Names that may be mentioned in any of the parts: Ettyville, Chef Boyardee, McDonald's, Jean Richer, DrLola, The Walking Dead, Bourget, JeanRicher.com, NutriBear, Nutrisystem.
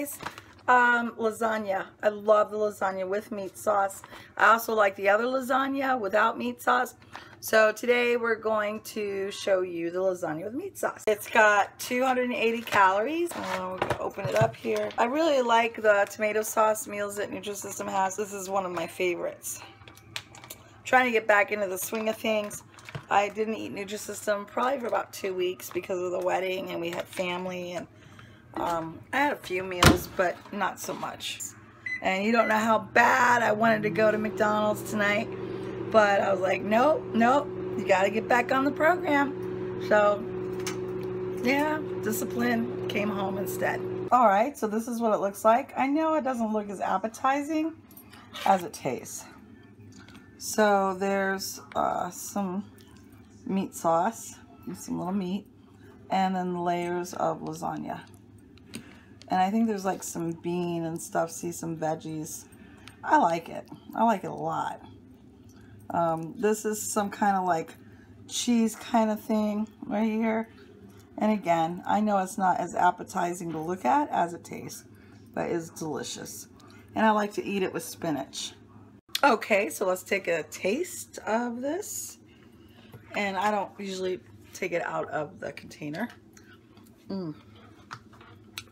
guys. Lasagna. I love the lasagna with meat sauce. I also like the other lasagna without meat sauce. So today we're going to show you the lasagna with meat sauce. It's got 280 calories. We're going to open it up here. I really like the tomato sauce meals that Nutrisystem has. This is one of my favorites. I'm trying to get back into the swing of things. I didn't eat Nutrisystem probably for about 2 weeks because of the wedding, and we had family, and I had a few meals, but not so much. And you don't know how bad I wanted to go to McDonald's tonight, but I was like, nope, nope, you gotta get back on the program. So yeah, discipline, came home instead. All right, so this is what it looks like. I know it doesn't look as appetizing as it tastes. So there's some meat sauce and some little meat, and then layers of lasagna. And I think there's like some bean and stuff, see, some veggies. I like it. I like it a lot. This is some kind of like cheese kind of thing right here. And again, I know it's not as appetizing to look at as it tastes, but it's delicious. And I like to eat it with spinach. Okay, so let's take a taste of this. And I don't usually take it out of the container.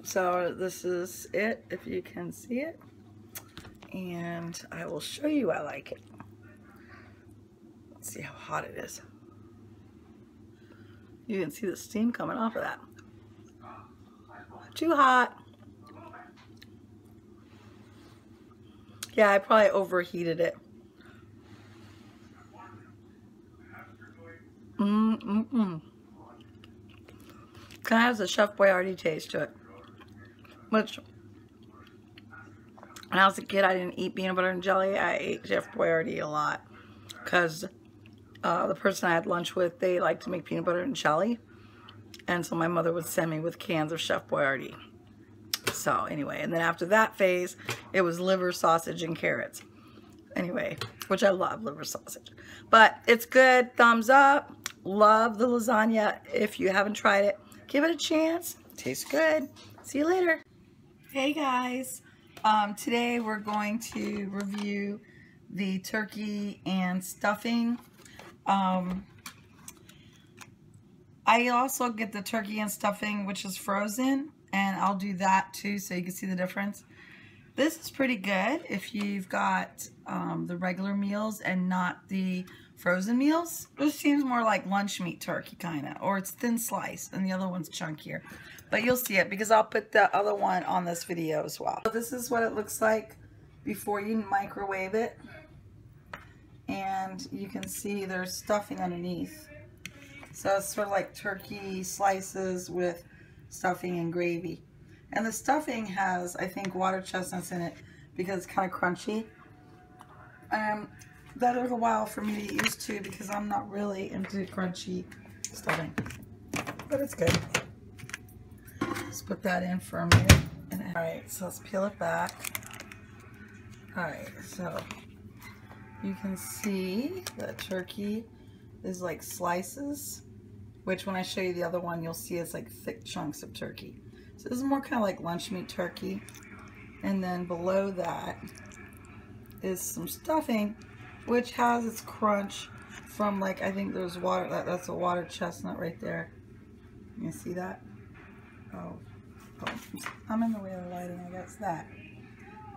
So this is it, if you can see it. And I will show you I like it. Let's see how hot it is. You can see the steam coming off of that. Not too hot. Yeah, I probably overheated it. Kind of has a Chef Boyardee taste to it. Which, when I was a kid, I didn't eat peanut butter and jelly. I ate Chef Boyardee a lot because the person I had lunch with, they liked to make peanut butter and jelly. And so my mother would send me with cans of Chef Boyardee. So anyway, and then after that phase, it was liver, sausage, and carrots. Anyway, which I love liver sausage. But it's good. Thumbs up. Love the lasagna. If you haven't tried it, give it a chance. Tastes good. See you later. Hey guys. Today we're going to review the turkey and stuffing. I also get the turkey and stuffing, which is frozen, and I'll do that too so you can see the difference. This is pretty good if you've got the regular meals and not the frozen meals. This seems more like lunch meat turkey kind of, or it's thin sliced and the other one's chunkier. But you'll see it because I'll put the other one on this video as well. So this is what it looks like before you microwave it. And you can see there's stuffing underneath. So it's sort of like turkey slices with stuffing and gravy. And the stuffing has, I think, water chestnuts in it because it's kind of crunchy. That took a while for me to get used to because I'm not really into crunchy stuffing. But it's good. Let's put that in for a minute. Alright, so let's peel it back. Alright, so you can see the turkey is like slices, which when I show you the other one, you'll see it's like thick chunks of turkey. So this is more kind of like lunch meat turkey. And then below that is some stuffing, which has its crunch from like, I think there's water, that's a water chestnut right there. You see that? Oh, I'm in the way of the lighting, I guess. That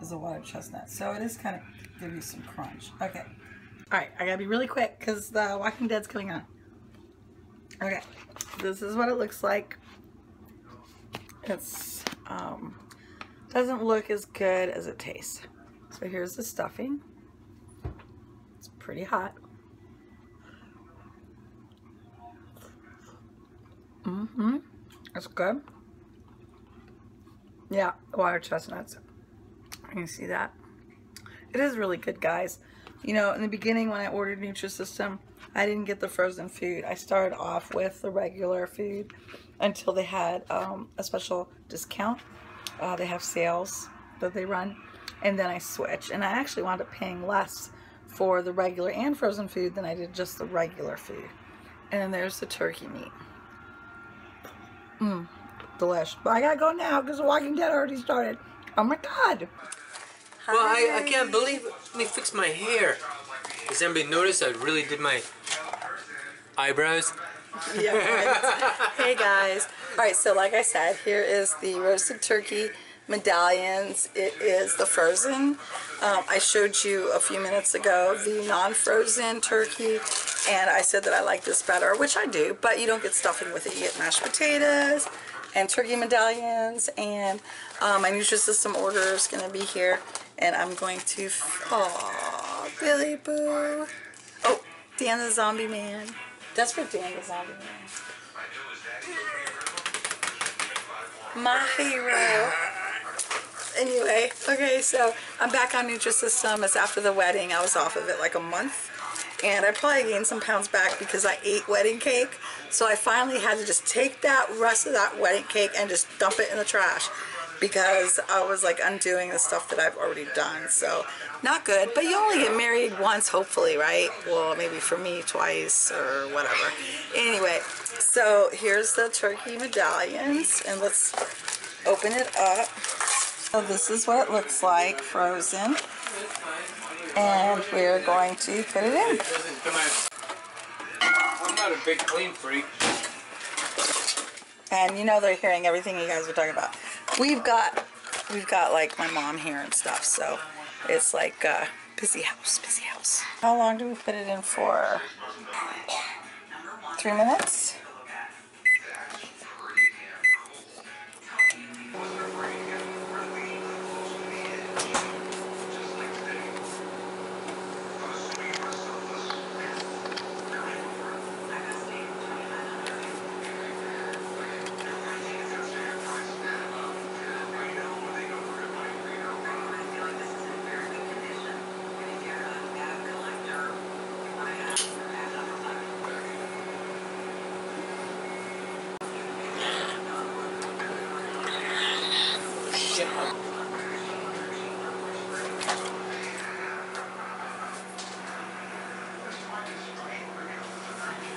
is a water chestnut. So it is kind of give you some crunch. Okay. All right, I gotta be really quick because The Walking Dead's coming on. Okay, this is what it looks like. It's doesn't look as good as it tastes. So here's the stuffing. It's pretty hot. That's good. Yeah, water chestnuts. You can see that. It is really good, guys. You know, in the beginning when I ordered Nutrisystem, I didn't get the frozen food. I started off with the regular food until they had a special discount. They have sales that they run, and then I switched. And I actually wound up paying less for the regular and frozen food than I did just the regular food. And then there's the turkey meat. the list. But I gotta go now because The Walking Dead already started. Oh my God. Hi. Well, I can't believe it. Let me fix my hair. Does anybody notice I really did my eyebrows? Yeah, right. Hey guys. Alright, so like I said, here is the roasted turkey medallions. It is the frozen. I showed you a few minutes ago the non-frozen turkey, and I said that I like this better, which I do, but you don't get stuffing with it. You get mashed potatoes and turkey medallions, and my Nutrisystem order is going to be here, and I'm going to... Aw, Billy Boo. Oh, Dan the Zombie Man. That's for Dan the Zombie Man. My hero. Anyway, okay, so I'm back on Nutrisystem. It's after the wedding. I was off of it like a month, and I probably gained some pounds back because I ate wedding cake. So I finally had to just take that rest of that wedding cake and just dump it in the trash because I was like undoing the stuff that I've already done. So not good, but you only get married once, hopefully, right? Well, maybe for me twice or whatever. Anyway, so here's the turkey medallions, and let's open it up. So this is what it looks like, frozen, and we're going to put it in. I'm not a big clean freak. And you know they're hearing everything you guys were talking about. We've got like my mom here and stuff, so it's like a busy house, busy house. How long do we put it in for? 3 minutes?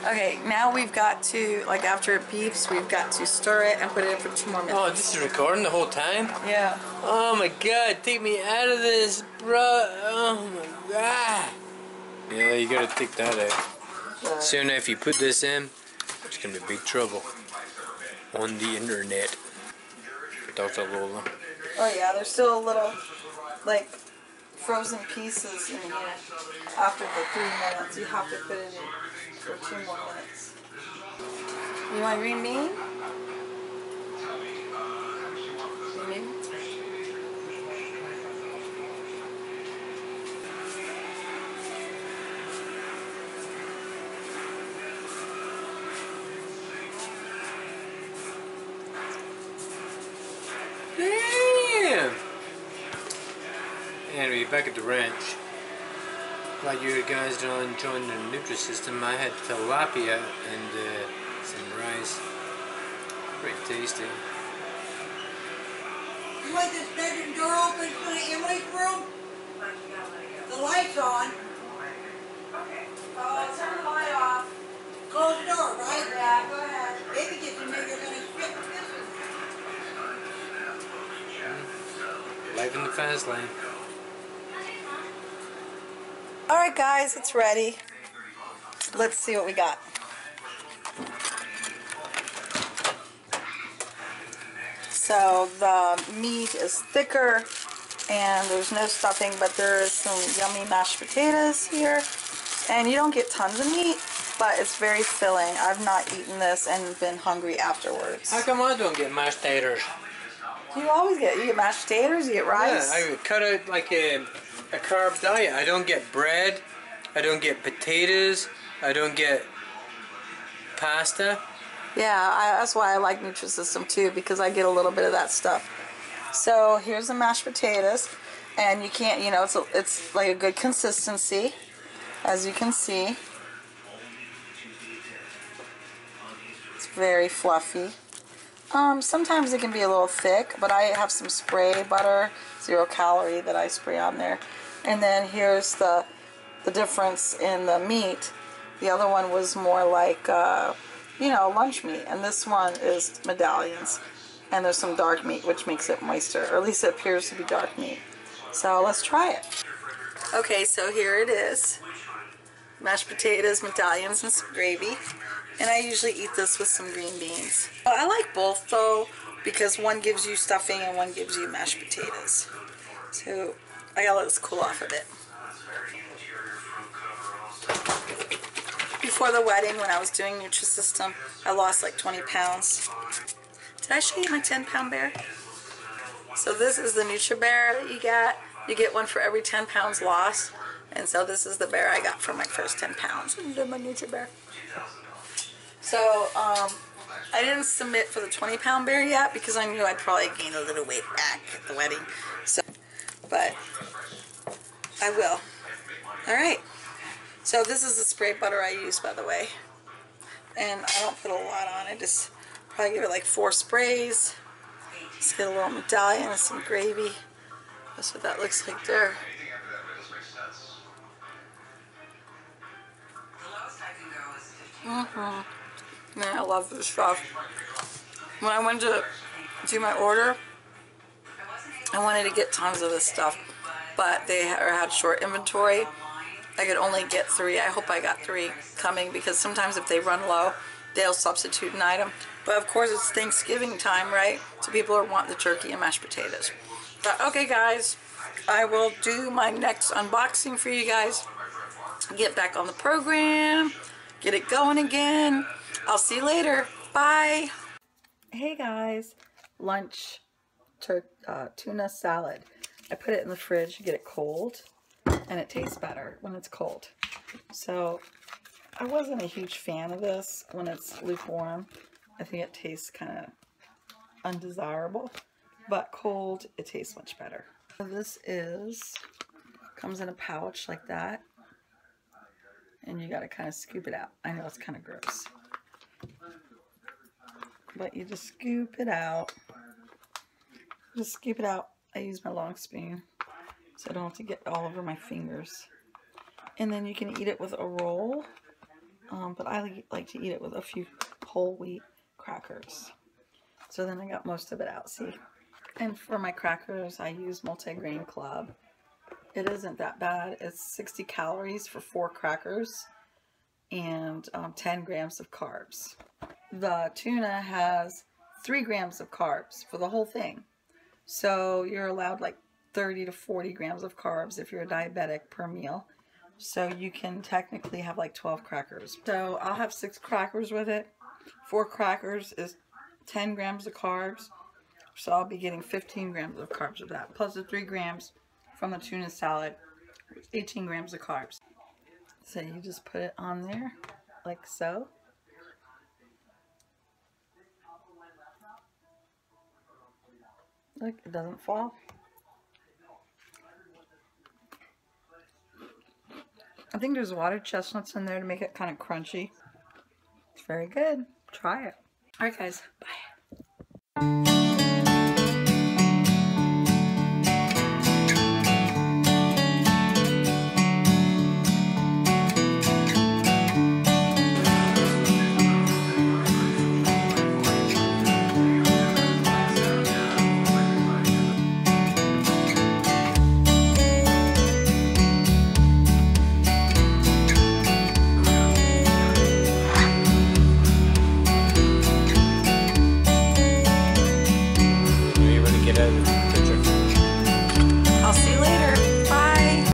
Okay, now we've got to, like after it beeps, we've got to stir it and put it in for 2 more minutes. Oh, this is recording the whole time? Yeah. Oh my God, take me out of this, bro. Oh my God. Yeah, you gotta take that out. Soon if you put this in, it's gonna be big trouble on the internet. Dr. Lola. Oh yeah, there's still a little, like, frozen pieces in here. After the 3 minutes, you have to put it in for 2 more minutes. You want green bean? Green bean? Back at the ranch, while you guys don't enjoy the Nutrisystem, I had tilapia and some rice. Pretty tasty. You want this bedroom door open for Emily's room? The light's on. Okay. Turn the light off. Close the door, right? Yeah, go ahead. Baby gets in there, you're going to spit the dishes. Life in the fast lane. Alright guys, it's ready. Let's see what we got. So the meat is thicker and there's no stuffing, but there is some yummy mashed potatoes here. And you don't get tons of meat, but it's very filling. I've not eaten this and been hungry afterwards. How come I don't get mashed potatoes? You always get, you get mashed potatoes, you get rice. Yeah, I cut out like a carb diet. I don't get bread, I don't get potatoes, I don't get pasta. Yeah, that's why I like Nutrisystem too, because I get a little bit of that stuff. So here's the mashed potatoes, and you can't, you know, it's like a good consistency, as you can see. It's very fluffy. Sometimes it can be a little thick, but I have some spray butter, 0 calorie, that I spray on there. And then here's the difference in the meat. The other one was more like, you know, lunch meat, and this one is medallions. and there's some dark meat, which makes it moister, or at least it appears to be dark meat. So let's try it. Okay, so here it is. Mashed potatoes, medallions, and some gravy. And I usually eat this with some green beans. Well, I like both though, because one gives you stuffing and one gives you mashed potatoes. So I gotta let this cool off a bit. Before the wedding, when I was doing Nutrisystem, I lost like 20 pounds. Did I show you my 10-pound bear? So this is the NutriBear that you got. You get one for every 10 pounds lost. And so this is the bear I got for my first 10 pounds. My NutriBear. So I didn't submit for the 20-pound bear yet because I knew I'd probably gain a little weight back at the wedding. So, but I will. All right. So this is the spray butter I use, by the way. And I don't put a lot on. I just probably give it like 4 sprays. Just get a little medallion and some gravy. That's what that looks like there. Mm-hmm. Man, I love this stuff. When I went to do my order, I wanted to get tons of this stuff, but they had short inventory. I could only get 3. I hope I got 3 coming, because sometimes if they run low, they'll substitute an item. But of course, it's Thanksgiving time, right? So people are wanting the turkey and mashed potatoes. But okay, guys, I will do my next unboxing for you guys. Get back on the program, get it going again. I'll see you later. Bye. Hey guys, lunch tuna salad. I put it in the fridge to get it cold. And it tastes better when it's cold. So I wasn't a huge fan of this when it's lukewarm. I think it tastes kind of undesirable, but cold it tastes much better. So this comes in a pouch like that, and you got to kind of scoop it out. I know it's kind of gross, but you just scoop it out. Just scoop it out. I use my long spoon, so I don't have to get all over my fingers. And then you can eat it with a roll, but I like to eat it with a few whole wheat crackers. So then I got most of it out, see? And for my crackers, I use multigrain club. It isn't that bad. It's 60 calories for 4 crackers and 10 grams of carbs. The tuna has 3 grams of carbs for the whole thing. So you're allowed like 30 to 40 grams of carbs if you're a diabetic per meal. So you can technically have like 12 crackers. So I'll have 6 crackers with it. 4 crackers is 10 grams of carbs. So I'll be getting 15 grams of carbs with that, plus the 3 grams from the tuna salad, 18 grams of carbs. So you just put it on there like so. Look, it doesn't fall. I think there's water chestnuts in there to make it kind of crunchy. It's very good. Try it. All right, guys. Bye.